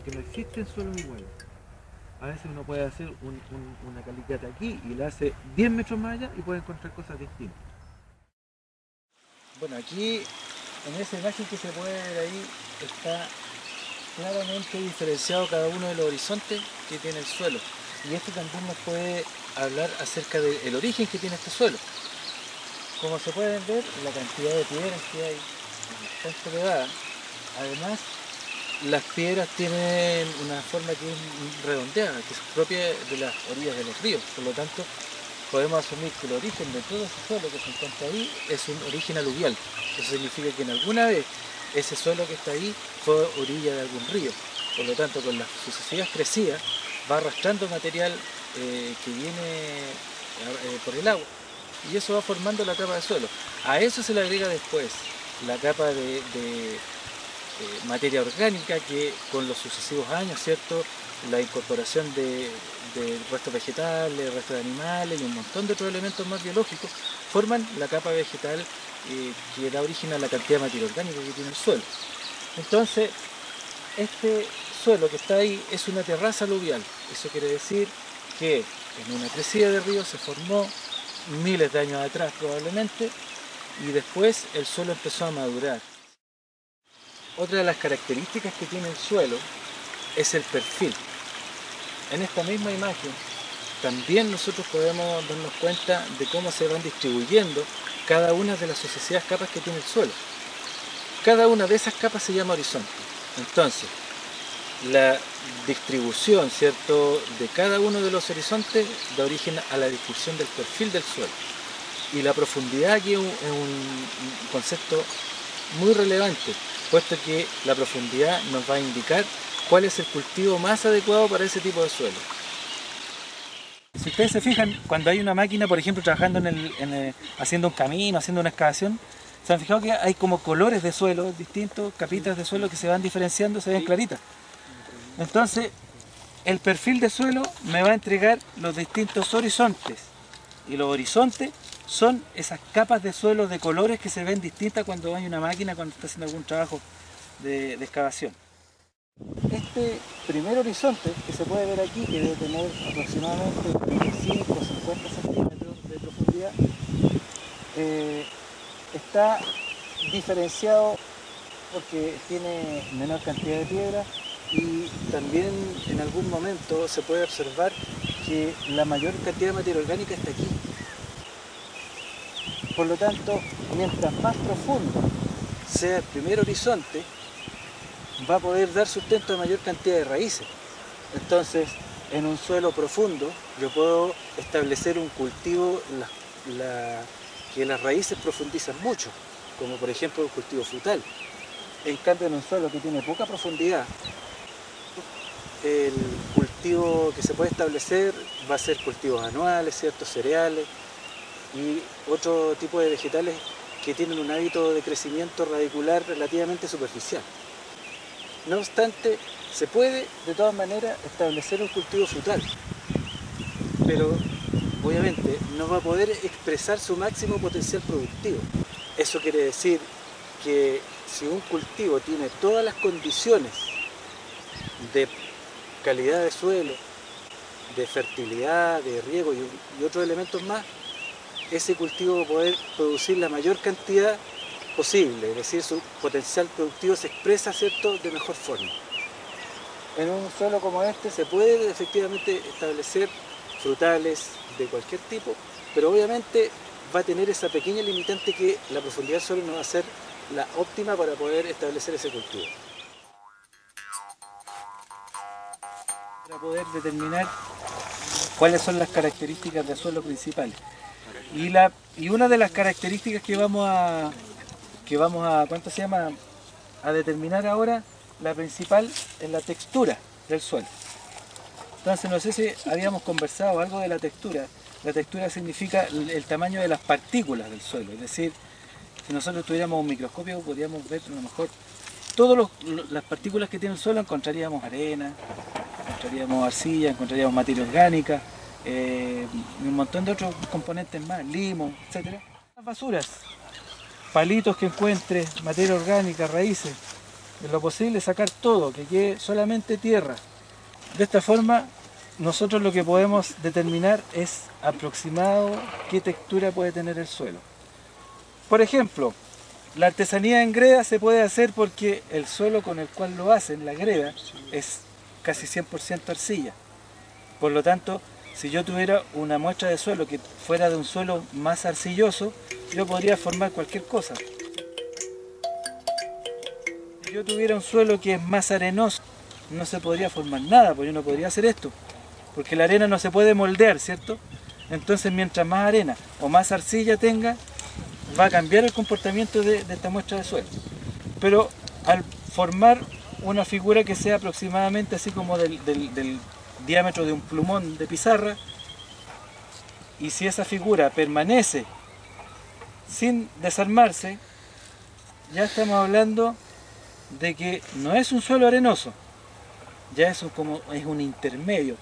porque no existen suelos iguales. A veces uno puede hacer una calicata aquí y la hace 10 metros más allá y puede encontrar cosas distintas. Bueno, aquí en esa imagen que se puede ver ahí está claramente diferenciado cada uno de los horizontes que tiene el suelo. Y esto también nos puede hablar acerca del origen que tiene este suelo. Como se puede ver, la cantidad de piedras que hay está estrellada. Además, las piedras tienen una forma que es redondeada, que es propia de las orillas de los ríos. Por lo tanto, podemos asumir que el origen de todo ese suelo que se encuentra ahí es un origen aluvial. Eso significa que en alguna vez ese suelo que está ahí fue orilla de algún río. Por lo tanto, con las sucesivas crecidas va arrastrando material que viene por el agua, y eso va formando la capa de suelo. A eso se le agrega después la capa de materia orgánica que con los sucesivos años, ¿cierto?, la incorporación de restos vegetales, restos de animales y un montón de otros elementos más biológicos forman la capa vegetal que da origen a la cantidad de materia orgánica que tiene el suelo. Entonces, este suelo que está ahí es una terraza aluvial. Eso quiere decir que en una crecida de río se formó miles de años atrás probablemente, y después el suelo empezó a madurar. Otra de las características que tiene el suelo es el perfil. En esta misma imagen también nosotros podemos darnos cuenta de cómo se van distribuyendo cada una de las sucesivas capas que tiene el suelo. Cada una de esas capas se llama horizonte. Entonces, la distribución, ¿cierto?, de cada uno de los horizontes da origen a la distribución del perfil del suelo. Y la profundidad aquí es un concepto muy relevante, puesto que la profundidad nos va a indicar cuál es el cultivo más adecuado para ese tipo de suelo. Si ustedes se fijan, cuando hay una máquina, por ejemplo, trabajando haciendo un camino, haciendo una excavación, se han fijado que hay como colores de suelo distintos, capitas de suelo que se van diferenciando, se ven claritas. Entonces, el perfil de suelo me va a entregar los distintos horizontes, y los horizontes son esas capas de suelo de colores que se ven distintas cuando hay una máquina, cuando está haciendo algún trabajo de excavación. Este primer horizonte que se puede ver aquí, que debe tener aproximadamente 25 o 50 centímetros de profundidad, está diferenciado porque tiene menor cantidad de piedra, y también en algún momento se puede observar que la mayor cantidad de materia orgánica está aquí. Por lo tanto, mientras más profundo sea el primer horizonte, va a poder dar sustento a mayor cantidad de raíces. Entonces, en un suelo profundo, yo puedo establecer un cultivo que las raíces profundizan mucho, como por ejemplo un cultivo frutal. En cambio, en un suelo que tiene poca profundidad, el cultivo que se puede establecer va a ser cultivos anuales, ciertos cereales, y otro tipo de vegetales que tienen un hábito de crecimiento radicular relativamente superficial. No obstante, se puede de todas maneras establecer un cultivo frutal, pero obviamente no va a poder expresar su máximo potencial productivo. Eso quiere decir que si un cultivo tiene todas las condiciones de calidad de suelo, de fertilidad, de riego y otros elementos más, ese cultivo va a poder producir la mayor cantidad posible, es decir, su potencial productivo se expresa, ¿cierto?, de mejor forma. En un suelo como este se puede efectivamente establecer frutales de cualquier tipo, pero obviamente va a tener esa pequeña limitante que la profundidad del suelo no va a ser la óptima para poder establecer ese cultivo. Para poder determinar cuáles son las características del suelo principales. Y una de las características que vamos a a determinar ahora, la principal es la textura del suelo. Entonces, no sé si habíamos conversado algo de la textura. La textura significa el tamaño de las partículas del suelo, es decir, si nosotros tuviéramos un microscopio podríamos ver a lo mejor todas las partículas que tiene el suelo. Encontraríamos arena, encontraríamos arcilla, encontraríamos materia orgánica, un montón de otros componentes más, limo, etc. Las basuras, palitos que encuentre, materia orgánica, raíces, en lo posible sacar todo, que quede solamente tierra. De esta forma nosotros lo que podemos determinar es aproximado qué textura puede tener el suelo. Por ejemplo, la artesanía en greda se puede hacer porque el suelo con el cual lo hacen, la greda, es casi 100% arcilla. Por lo tanto, si yo tuviera una muestra de suelo que fuera de un suelo más arcilloso, yo podría formar cualquier cosa. Si yo tuviera un suelo que es más arenoso, no se podría formar nada, porque yo no podría hacer esto. Porque la arena no se puede moldear, ¿cierto? Entonces, mientras más arena o más arcilla tenga, va a cambiar el comportamiento de esta muestra de suelo. Pero al formar una figura que sea aproximadamente así como del diámetro de un plumón de pizarra, y si esa figura permanece sin desarmarse, ya estamos hablando de que no es un suelo arenoso, ya eso como es un intermedio.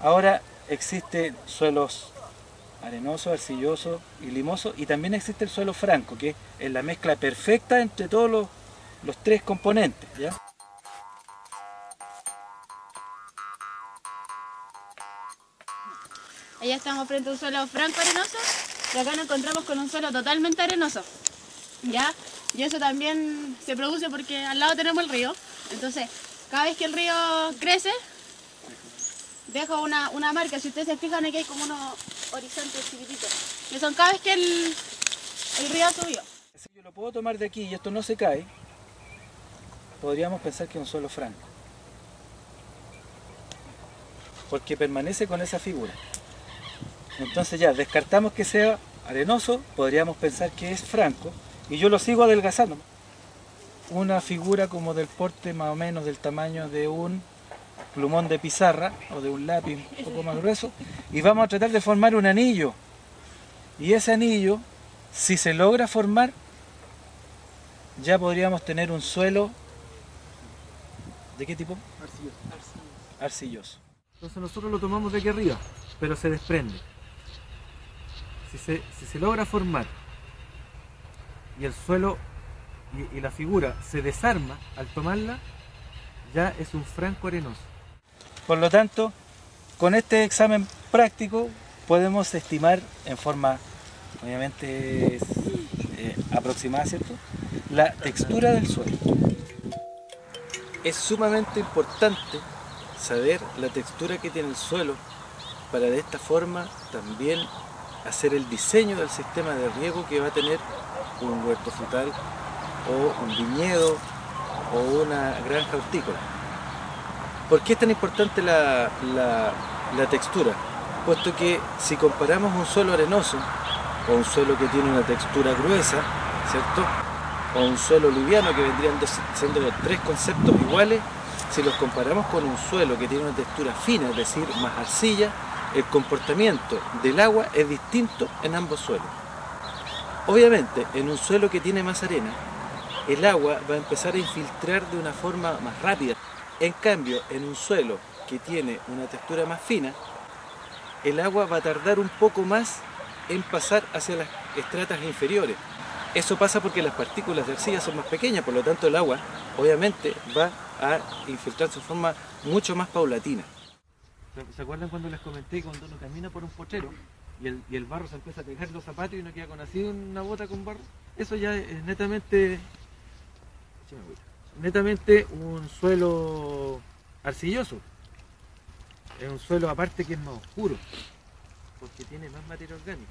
Ahora existen suelos arenoso, arcilloso y limoso, y también existe el suelo franco, que es la mezcla perfecta entre todos los tres componentes, ¿ya? Allá estamos frente a un suelo franco arenoso, y acá nos encontramos con un suelo totalmente arenoso, ¿ya? Y eso también se produce porque al lado tenemos el río, entonces cada vez que el río crece, deja una marca. Si ustedes se fijan, aquí hay como unos horizontes chiquititos, que son cada vez que el río subió. Si yo lo puedo tomar de aquí y esto no se cae, podríamos pensar que es un suelo franco, porque permanece con esa figura. Entonces ya descartamos que sea arenoso, podríamos pensar que es franco, y yo lo sigo adelgazando. Una figura como del porte más o menos del tamaño de un plumón de pizarra o de un lápiz un poco más grueso, y vamos a tratar de formar un anillo, y ese anillo, si se logra formar, ya podríamos tener un suelo ¿de qué tipo? Arcilloso. Entonces nosotros lo tomamos de aquí arriba, pero se desprende. Si se logra formar y el suelo y la figura se desarma al tomarla, ya es un franco arenoso. Por lo tanto, con este examen práctico podemos estimar en forma, obviamente, aproximada, ¿cierto?, la textura del suelo. Es sumamente importante saber la textura que tiene el suelo para de esta forma también hacer el diseño del sistema de riego que va a tener un huerto frutal o un viñedo o una granja hortícola. ¿Por qué es tan importante la textura? Puesto que si comparamos un suelo arenoso o un suelo que tiene una textura gruesa, ¿cierto?, o un suelo liviano, que vendrían siendo los tres conceptos iguales, si los comparamos con un suelo que tiene una textura fina, es decir, más arcilla, el comportamiento del agua es distinto en ambos suelos. Obviamente, en un suelo que tiene más arena, el agua va a empezar a infiltrar de una forma más rápida. En cambio, en un suelo que tiene una textura más fina, el agua va a tardar un poco más en pasar hacia las estratas inferiores. Eso pasa porque las partículas de arcilla son más pequeñas, por lo tanto el agua obviamente va a infiltrarse de forma mucho más paulatina. ¿Se acuerdan cuando les comenté cuando uno camina por un potrero y el barro se empieza a pegar los zapatos y uno queda con así una bota con barro? Eso ya es netamente un suelo arcilloso. Es un suelo aparte que es más oscuro, porque tiene más materia orgánica.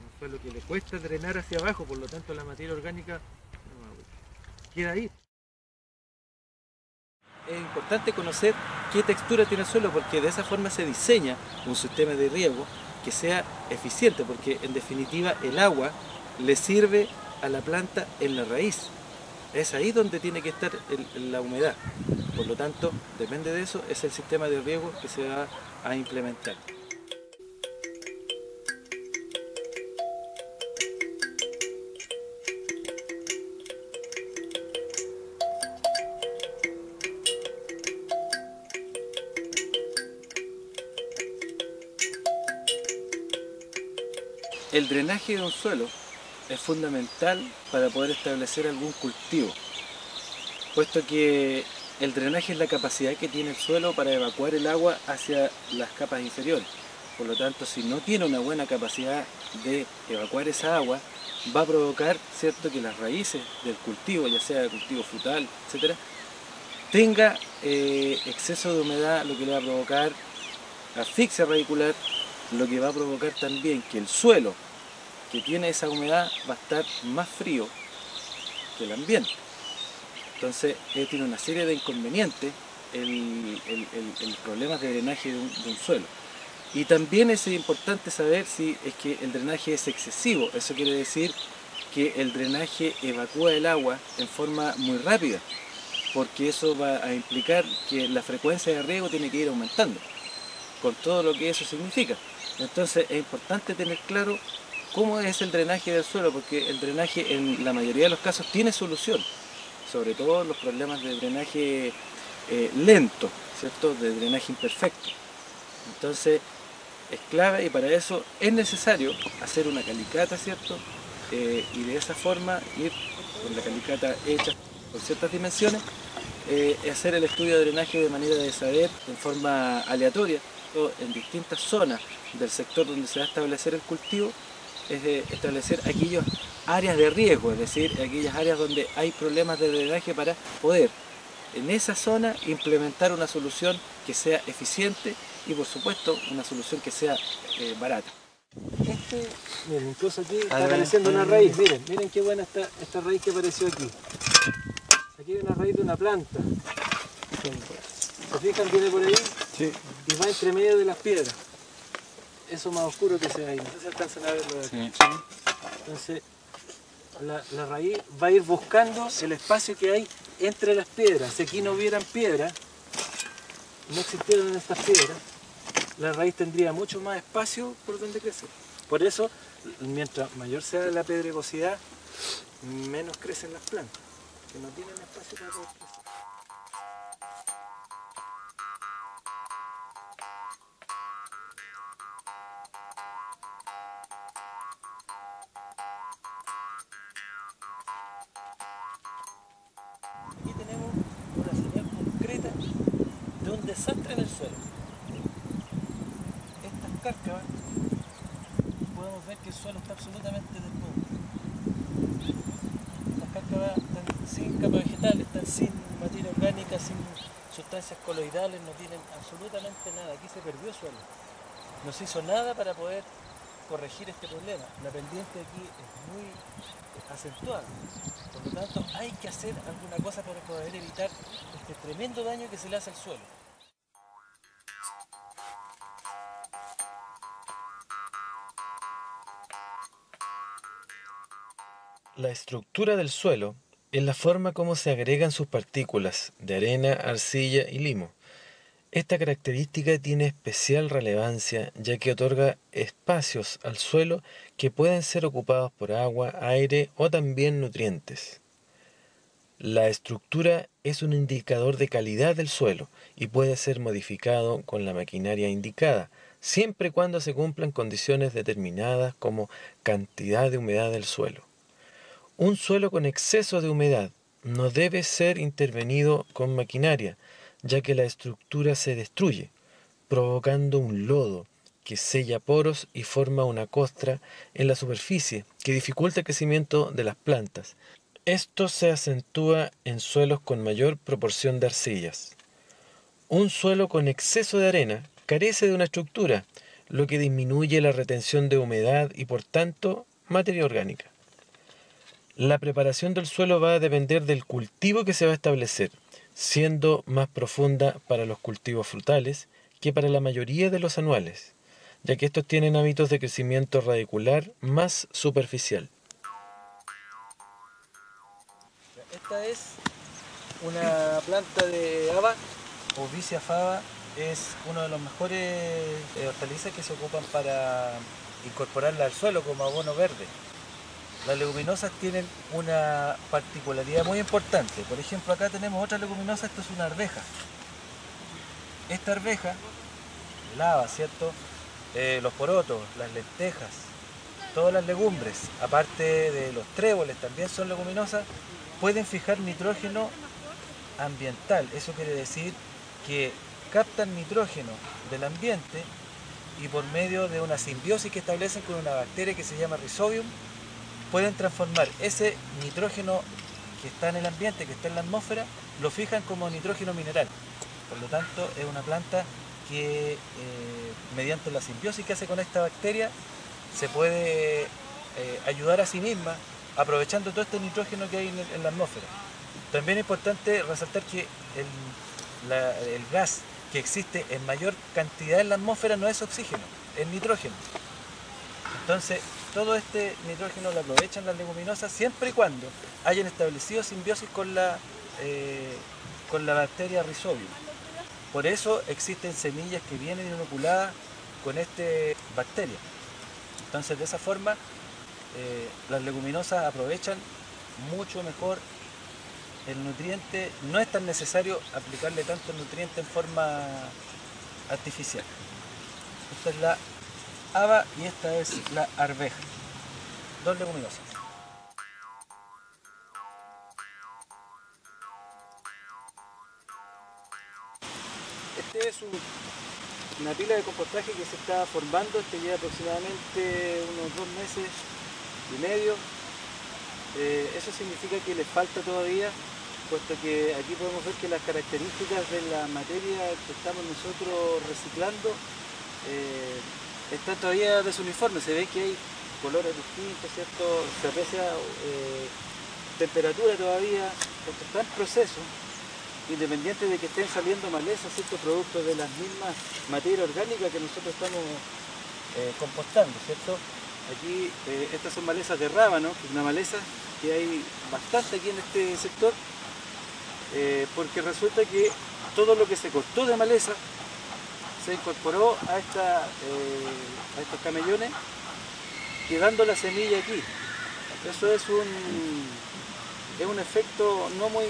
Un suelo que le cuesta drenar hacia abajo, por lo tanto la materia orgánica queda ahí. Es importante conocer qué textura tiene el suelo, porque de esa forma se diseña un sistema de riego que sea eficiente, porque en definitiva el agua le sirve a la planta en la raíz. Es ahí donde tiene que estar la humedad. Por lo tanto, depende de eso, es el sistema de riego que se va a implementar. El drenaje de un suelo es fundamental para poder establecer algún cultivo. puesto que el drenaje es la capacidad que tiene el suelo para evacuar el agua hacia las capas inferiores. Por lo tanto, si no tiene una buena capacidad de evacuar esa agua, va a provocar, ¿cierto?, que las raíces del cultivo, ya sea cultivo frutal, etcétera, tenga exceso de humedad, lo que le va a provocar asfixia radicular, lo que va a provocar también que el suelo que tiene esa humedad va a estar más frío que el ambiente. Entonces, tiene una serie de inconvenientes el problema de drenaje de un suelo. Y también es importante saber si es que el drenaje es excesivo. Eso quiere decir que el drenaje evacúa el agua en forma muy rápida, porque eso va a implicar que la frecuencia de riego tiene que ir aumentando, con todo lo que eso significa. Entonces es importante tener claro cómo es el drenaje del suelo, porque el drenaje en la mayoría de los casos tiene solución, sobre todo los problemas de drenaje lento, ¿cierto?, de drenaje imperfecto. Entonces es clave, y para eso es necesario hacer una calicata, ¿cierto? Y de esa forma ir con la calicata hecha con ciertas dimensiones, hacer el estudio de drenaje de manera de saber en forma aleatoria en distintas zonas del sector donde se va a establecer el cultivo, es de establecer aquellas áreas de riesgo, es decir, aquellas áreas donde hay problemas de drenaje, para poder en esa zona implementar una solución que sea eficiente y, por supuesto, una solución que sea barata. Miren, incluso aquí está apareciendo una raíz. Miren, miren qué buena está esta raíz que apareció aquí. Aquí hay una raíz de una planta. ¿Se fijan? Viene por ahí, sí, y va entre medio de las piedras. Eso más oscuro que se ve ahí. No se alcanzan a verlo de aquí. Sí. Entonces, la raíz va a ir buscando el espacio que hay entre las piedras. Si aquí no hubieran piedras, no existieran estas piedras, la raíz tendría mucho más espacio por donde crecer. Por eso, mientras mayor sea la pedregosidad, menos crecen las plantas, que no tienen espacio para poder crecer. Aquí tenemos una señal concreta de un desastre en el suelo. Estas cárcavas, podemos ver que el suelo está absolutamente desnudo. Estas cárcavas están sin capa vegetal, están sin materia orgánica, sin sustancias coloidales, no tienen absolutamente nada. Aquí se perdió suelo. No se hizo nada para poder corregir este problema. La pendiente aquí es muy acentuada. Por lo tanto, hay que hacer alguna cosa para poder evitar este tremendo daño que se le hace al suelo. La estructura del suelo es la forma como se agregan sus partículas de arena, arcilla y limo. Esta característica tiene especial relevancia, ya que otorga espacios al suelo que pueden ser ocupados por agua, aire o también nutrientes. La estructura es un indicador de calidad del suelo y puede ser modificado con la maquinaria indicada, siempre y cuando se cumplan condiciones determinadas como cantidad de humedad del suelo. Un suelo con exceso de humedad no debe ser intervenido con maquinaria, ya que la estructura se destruye, provocando un lodo que sella poros y forma una costra en la superficie que dificulta el crecimiento de las plantas. Esto se acentúa en suelos con mayor proporción de arcillas. Un suelo con exceso de arena carece de una estructura, lo que disminuye la retención de humedad y, por tanto, materia orgánica. La preparación del suelo va a depender del cultivo que se va a establecer, siendo más profunda para los cultivos frutales que para la mayoría de los anuales, ya que estos tienen hábitos de crecimiento radicular más superficial. Esta es una planta de haba, o Vicia faba, es uno de los mejores hortalizas que se ocupan para incorporarla al suelo como abono verde. Las leguminosas tienen una particularidad muy importante. Por ejemplo, acá tenemos otra leguminosa, esto es una arveja. Esta arveja, el haba, ¿cierto?, los porotos, las lentejas, todas las legumbres, aparte de los tréboles, también son leguminosas, pueden fijar nitrógeno ambiental. Eso quiere decir que captan nitrógeno del ambiente y por medio de una simbiosis que establecen con una bacteria que se llama Rhizobium, pueden transformar ese nitrógeno que está en el ambiente, que está en la atmósfera, lo fijan como nitrógeno mineral. Por lo tanto, es una planta que mediante la simbiosis que hace con esta bacteria se puede ayudar a sí misma aprovechando todo este nitrógeno que hay en la atmósfera. También es importante resaltar que el gas que existe en mayor cantidad en la atmósfera no es oxígeno, es nitrógeno. Entonces, todo este nitrógeno lo aprovechan las leguminosas siempre y cuando hayan establecido simbiosis con la bacteria Rhizobium. Por eso existen semillas que vienen inoculadas con esta bacteria. Entonces, de esa forma, las leguminosas aprovechan mucho mejor el nutriente. No es tan necesario aplicarle tanto nutriente en forma artificial. Esta es la haba y esta es la arveja, dos leguminosas. Este es una pila de compostaje que se está formando. Este lleva aproximadamente unos 2 meses y medio. Eso significa que les falta todavía, puesto que aquí podemos ver que las características de la materia que estamos nosotros reciclando están todavía desuniformes. Se ve que hay colores distintos, ¿cierto? Se aprecia temperatura todavía. Esto está en proceso, independiente de que estén saliendo malezas, ¿cierto? Productos de las mismas materia orgánica que nosotros estamos compostando, ¿cierto? Aquí estas son malezas de rábano, que es una maleza que hay bastante aquí en este sector, porque resulta que todo lo que se cortó de maleza se incorporó a estos camellones, quedando la semilla aquí. Eso es un efecto no muy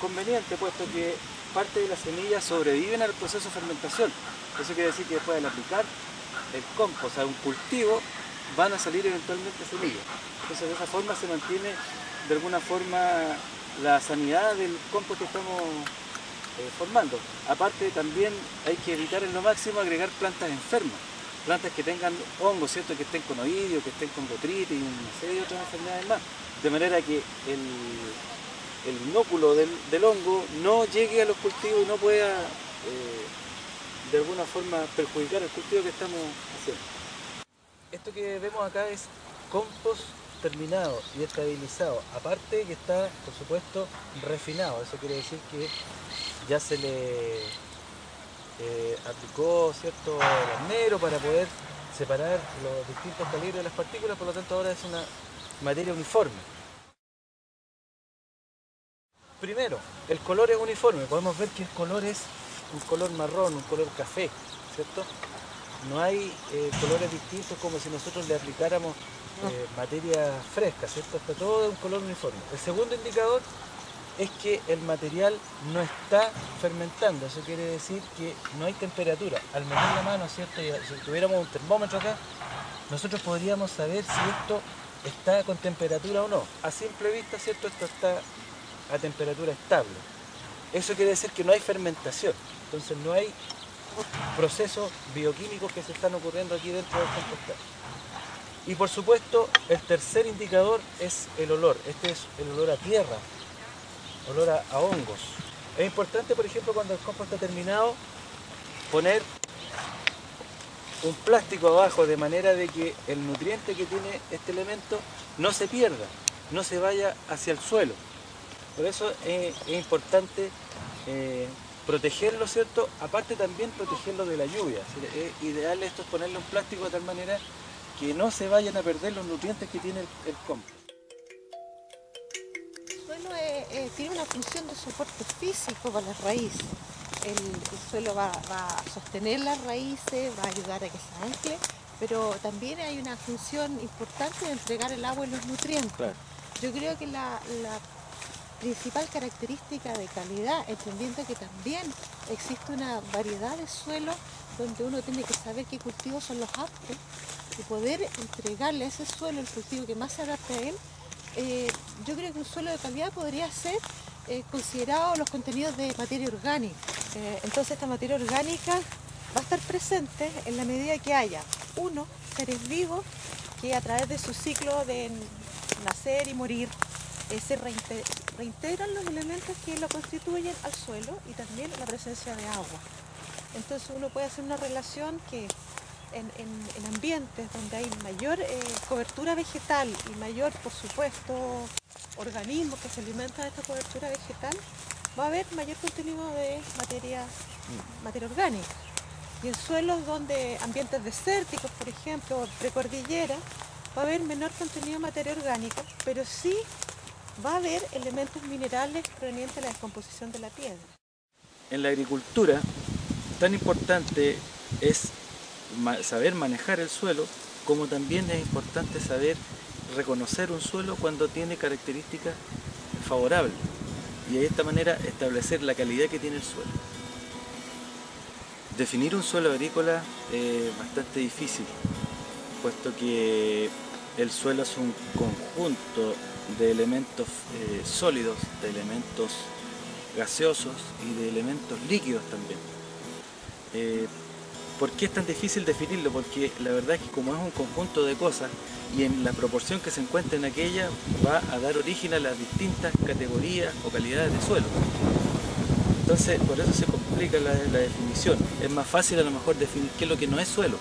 conveniente, puesto que parte de las semillas sobreviven al proceso de fermentación. Eso quiere decir que después de aplicar el compost a un cultivo, van a salir eventualmente semillas. Entonces, de esa forma se mantiene de alguna forma la sanidad del compost que estamos formando. Aparte, también hay que evitar en lo máximo agregar plantas enfermas, plantas que tengan hongos, ¿cierto? Que estén con oidios, que estén con botritis y una serie de otras enfermedades más, de manera que el inóculo del hongo no llegue a los cultivos y no pueda de alguna forma perjudicar el cultivo que estamos haciendo. Esto que vemos acá es compost terminado y estabilizado, aparte que está, por supuesto, refinado. Eso quiere decir que ya se le aplicó cierto negro para poder separar los distintos calibres de las partículas, por lo tanto ahora es una materia uniforme. Primero, el color es uniforme, podemos ver que el color es un color marrón, un color café, ¿cierto? No hay colores distintos como si nosotros le aplicáramos materia fresca, ¿cierto? Está todo de un color uniforme. El segundo indicador es que el material no está fermentando. Eso quiere decir que no hay temperatura. Al meter la mano, ¿cierto? Y si tuviéramos un termómetro acá, nosotros podríamos saber si esto está con temperatura o no. A simple vista, ¿cierto? Esto está a temperatura estable. Eso quiere decir que no hay fermentación. Entonces no hay procesos bioquímicos que se están ocurriendo aquí dentro del compostaje. Y por supuesto, el tercer indicador es el olor. Este es el olor a tierra, olor a hongos. Es importante, por ejemplo, cuando el compost está terminado, poner un plástico abajo, de manera de que el nutriente que tiene este elemento no se pierda, no se vaya hacia el suelo. Por eso es importante protegerlo, ¿cierto? Aparte también protegerlo de la lluvia. Es ideal esto, es ponerle un plástico de tal manera que no se vayan a perder los nutrientes que tiene el compost. Bueno, tiene una función de soporte físico para las raíces. El suelo va a sostener las raíces, va a ayudar a que se ancle, pero también hay una función importante de entregar el agua y los nutrientes. Claro. Yo creo que la principal característica de calidad, entendiendo que también existe una variedad de suelos donde uno tiene que saber qué cultivos son los aptos y poder entregarle a ese suelo el cultivo que más se adapte a él. Yo creo que un suelo de calidad podría ser considerados los contenidos de materia orgánica. Entonces esta materia orgánica va a estar presente en la medida que haya, uno, seres vivos que a través de su ciclo de nacer y morir se reintegran los elementos que lo constituyen al suelo, y también la presencia de agua. Entonces uno puede hacer una relación que en ambientes donde hay mayor cobertura vegetal y mayor, por supuesto, organismos que se alimentan de esta cobertura vegetal, va a haber mayor contenido de materia orgánica. Y en suelos donde ambientes desérticos, por ejemplo, de cordillera, va a haber menor contenido de materia orgánica, pero sí va a haber elementos minerales provenientes de la descomposición de la piedra. En la agricultura, tan importante es saber manejar el suelo, como también es importante saber reconocer un suelo cuando tiene características favorables, y de esta manera establecer la calidad que tiene el suelo. Definir un suelo agrícola es bastante difícil, puesto que el suelo es un conjunto de elementos sólidos, de elementos gaseosos y de elementos líquidos también. ¿Por qué es tan difícil definirlo? Porque la verdad es que como es un conjunto de cosas, y en la proporción que se encuentra en aquella va a dar origen a las distintas categorías o calidades de suelo. Entonces, por eso se complica la definición. Es más fácil a lo mejor definir qué es lo que no es suelo.